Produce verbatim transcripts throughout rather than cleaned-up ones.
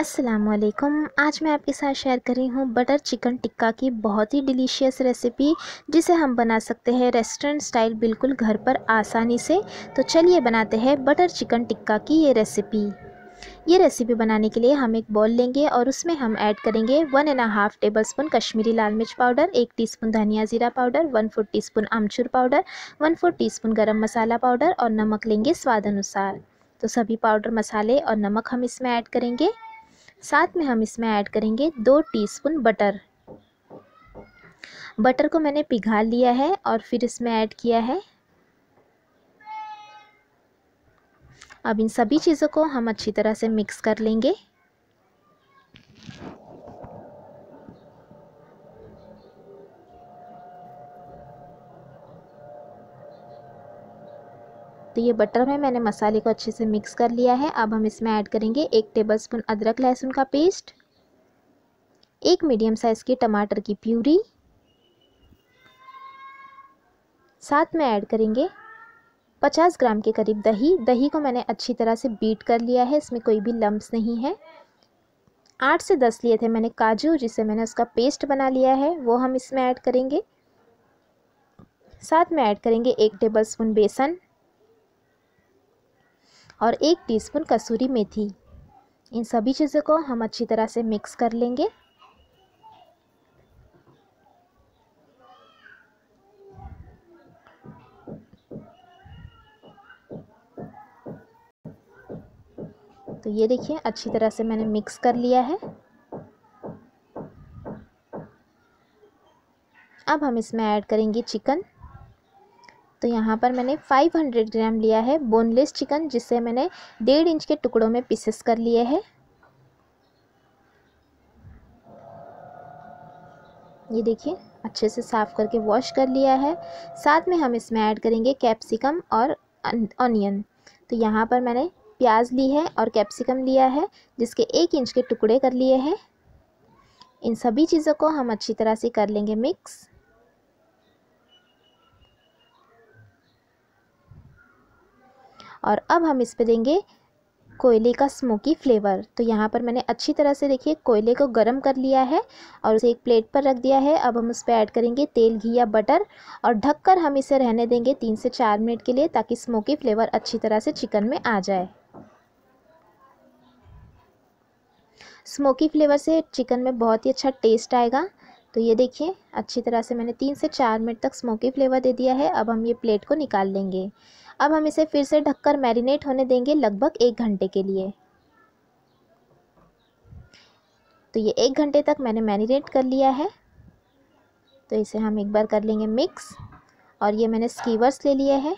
अस्सलामुअलैकुम। आज मैं आपके साथ शेयर कर रही हूँ बटर चिकन टिक्का की बहुत ही डिलीशियस रेसिपी, जिसे हम बना सकते हैं रेस्टोरेंट स्टाइल, बिल्कुल घर पर आसानी से। तो चलिए बनाते हैं बटर चिकन टिक्का की ये रेसिपी। ये रेसिपी बनाने के लिए हम एक बॉल लेंगे और उसमें हम ऐड करेंगे one and half tablespoon Kashmiri लाल मिर्च पाउडर, एक टीस्पून धनिया ज़ीरा पाउडर, वन फोर्थ टीस्पून आमचूर powder, one fourth teaspoon garam masala powder और नमक लेंगे स्वाद अनुसार। तो सभी पाउडर मसाले और नमक हम इसमें ऐड करेंगे। साथ में हम इसमें ऐड करेंगे दो टीस्पून बटर। बटर को मैंने पिघा लिया है और फिर इसमें ऐड किया है। अब इन सभी चीज़ों को हम अच्छी तरह से मिक्स कर लेंगे। तो ये बटर में मैंने मसाले को अच्छे से मिक्स कर लिया है। अब हम इसमें ऐड करेंगे एक टेबलस्पून अदरक लहसुन का पेस्ट, एक मीडियम साइज़ की टमाटर की प्यूरी, साथ में ऐड करेंगे पचास ग्राम के करीब दही। दही को मैंने अच्छी तरह से बीट कर लिया है, इसमें कोई भी लम्ब्स नहीं है। आठ से दस लिए थे मैंने काजू, जिसे मैंने उसका पेस्ट बना लिया है, वो हम इसमें ऐड करेंगे। साथ में ऐड करेंगे एक टेबलस्पून बेसन और एक टीस्पून कसूरी मेथी। इन सभी चीज़ों को हम अच्छी तरह से मिक्स कर लेंगे। तो ये देखिए अच्छी तरह से मैंने मिक्स कर लिया है। अब हम इसमें ऐड करेंगे चिकन। तो यहाँ पर मैंने पाँच सौ ग्राम लिया है बोनलेस चिकन, जिसे मैंने डेढ़ इंच के टुकड़ों में पीसेस कर लिए हैं। ये देखिए अच्छे से साफ़ करके वॉश कर लिया है। साथ में हम इसमें ऐड करेंगे कैप्सिकम और ऑनियन। तो यहाँ पर मैंने प्याज ली है और कैप्सिकम लिया है, जिसके एक इंच के टुकड़े कर लिए हैं। इन सभी चीज़ों को हम अच्छी तरह से कर लेंगे मिक्स। और अब हम इस पे देंगे कोयले का स्मोकी फ्लेवर। तो यहाँ पर मैंने अच्छी तरह से देखिए कोयले को गर्म कर लिया है और उसे एक प्लेट पर रख दिया है। अब हम उस पर ऐड करेंगे तेल, घी या बटर और ढककर हम इसे रहने देंगे तीन से चार मिनट के लिए, ताकि स्मोकी फ्लेवर अच्छी तरह से चिकन में आ जाए। स्मोकी फ्लेवर से चिकन में बहुत ही अच्छा टेस्ट आएगा। तो ये देखिए अच्छी तरह से मैंने तीन से चार मिनट तक स्मोकी फ्लेवर दे दिया है। अब हम ये प्लेट को निकाल लेंगे। अब हम इसे फिर से ढककर मैरिनेट होने देंगे लगभग एक घंटे के लिए। तो ये एक घंटे तक मैंने मैरिनेट कर लिया है। तो इसे हम एक बार कर लेंगे मिक्स। और ये मैंने स्कीवर्स ले लिए हैं।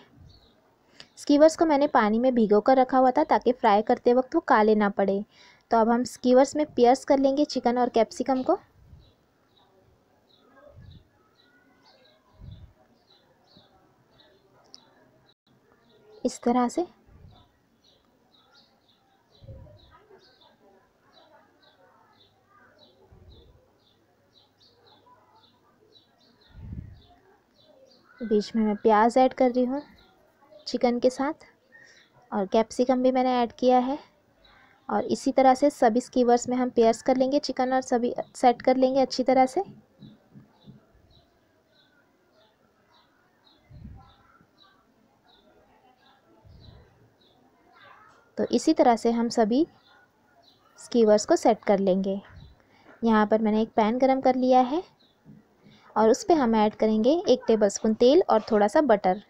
स्कीवर्स को मैंने पानी में भिगो कर रखा हुआ था, ताकि फ्राई करते वक्त वो काले ना पड़े। तो अब हम स्कीवर्स में पियर्स कर लेंगे चिकन और कैप्सिकम को। इस तरह से बीच में मैं प्याज ऐड कर रही हूँ चिकन के साथ, और कैप्सिकम भी मैंने ऐड किया है। और इसी तरह से सभी स्कीवर्स में हम पेयर्स कर लेंगे चिकन और सभी सेट कर लेंगे अच्छी तरह से। तो इसी तरह से हम सभी स्कीवर्स को सेट कर लेंगे। यहाँ पर मैंने एक पैन गरम कर लिया है और उस पर हम ऐड करेंगे एक टेबलस्पून तेल और थोड़ा सा बटर।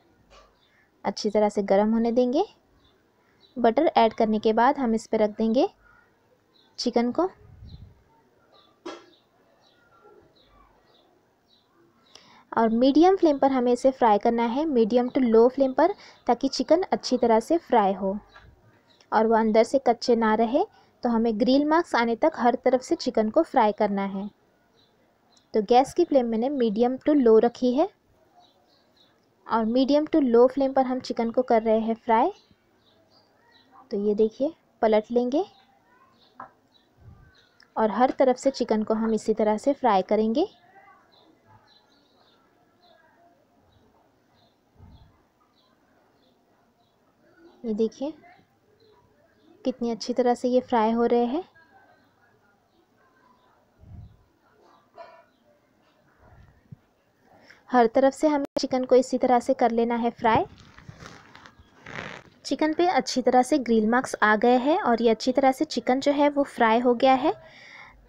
अच्छी तरह से गरम होने देंगे। बटर ऐड करने के बाद हम इस पर रख देंगे चिकन को। और मीडियम फ्लेम पर हमें इसे फ्राई करना है, मीडियम टू लो फ्लेम पर, ताकि चिकन अच्छी तरह से फ्राई हो और वह अंदर से कच्चे ना रहे। तो हमें ग्रिल मार्क्स आने तक हर तरफ से चिकन को फ्राई करना है। तो गैस की फ्लेम मैंने मीडियम टू लो रखी है और मीडियम टू लो फ्लेम पर हम चिकन को कर रहे हैं फ्राई। तो ये देखिए पलट लेंगे और हर तरफ से चिकन को हम इसी तरह से फ्राई करेंगे। ये देखिए कितनी अच्छी तरह से ये फ्राई हो रहे हैं। हर तरफ से हमें चिकन को इसी तरह से कर लेना है फ्राई। चिकन पे अच्छी तरह से ग्रिल मार्क्स आ गए हैं और ये अच्छी तरह से चिकन जो है वो फ्राई हो गया है।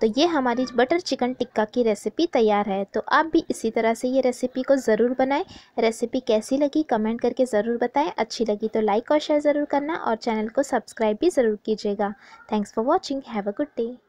तो ये हमारी बटर चिकन टिक्का की रेसिपी तैयार है। तो आप भी इसी तरह से ये रेसिपी को ज़रूर बनाएं। रेसिपी कैसी लगी कमेंट करके ज़रूर बताएं। अच्छी लगी तो लाइक और शेयर ज़रूर करना और चैनल को सब्सक्राइब भी ज़रूर कीजिएगा। Thanks for watching. Have a good day.